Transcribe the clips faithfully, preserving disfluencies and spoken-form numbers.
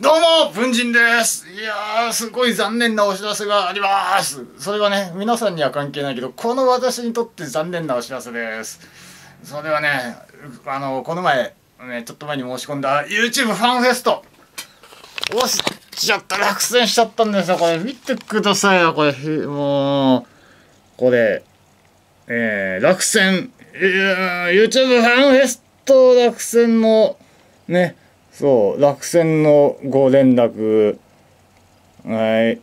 どうも文人です。いやー、すごい残念なお知らせがあります。それはね、皆さんには関係ないけど、この私にとって残念なお知らせです。それはね、あの、この前、ね、ちょっと前に申し込んだ YouTube FanFest。おしちゃった、落選しちゃったんですよ。これ見てくださいよ、これ、もう、これ、えー、落選、YouTube FanFest 落選の、ね、そう、落選のご連絡。はい。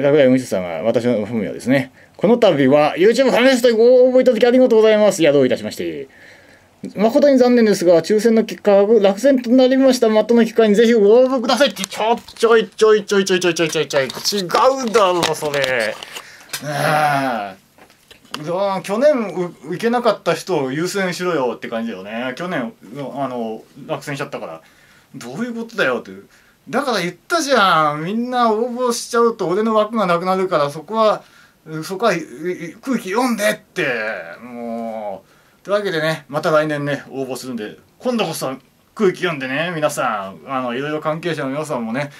落第無視さんは私の本名ですね。この度は YouTube FanFest にご応募いただきありがとうございます。いや、どういたしまして。誠に残念ですが、抽選の結果、落選となりました。またの機会にぜひご応募くださいって、ちょ、ちょいちょいちょいちょいちょいちょいちょいちょい。違うだろ、それ。ねえ。去年行けなかった人を優先しろよって感じだよね。去年あの落選しちゃったからどういうことだよって。だから言ったじゃん、みんな応募しちゃうと俺の枠がなくなるから、そこはそこは空気読んでって。もうというわけでね、また来年ね応募するんで、今度こそ空気読んでね、皆さん、あのいろいろ関係者の皆さんもね、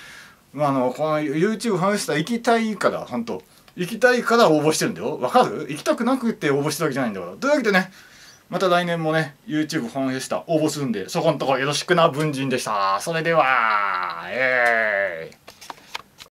あのこの YouTube ハムスター行きたいから、ほんと行きたいから応募してるんだよ。わかる？行きたくなくて応募してるわけじゃないんだから。というわけでね、また来年もね、YouTube ファンフェスタ応募するんで、そこんとこよろしくな、文人でした。それでは、イエーイ。